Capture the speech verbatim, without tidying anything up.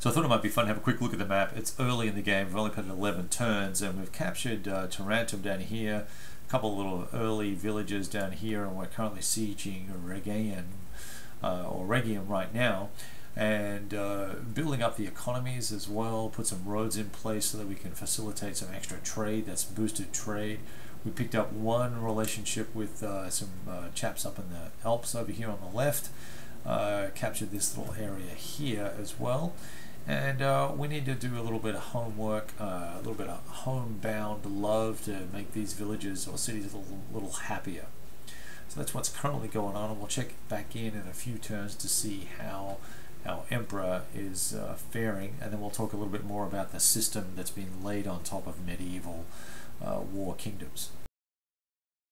So I thought it might be fun to have a quick look at the map. It's early in the game, we've only played eleven turns, and we've captured uh, Tarantum down here, a couple of little early villages down here, and we're currently sieging Rhegium, uh, or Rhegium right now, and uh, building up the economies as well, put some roads in place so that we can facilitate some extra trade. That's boosted trade. We picked up one relationship with uh, some uh, chaps up in the Alps over here on the left, uh, captured this little area here as well, and uh, we need to do a little bit of homework, uh, a little bit of homebound love to make these villages or cities a little, little happier. So that's what's currently going on, and we'll check back in in a few turns to see how our emperor is uh, faring, and then we'll talk a little bit more about the system that's been laid on top of medieval uh, war kingdoms.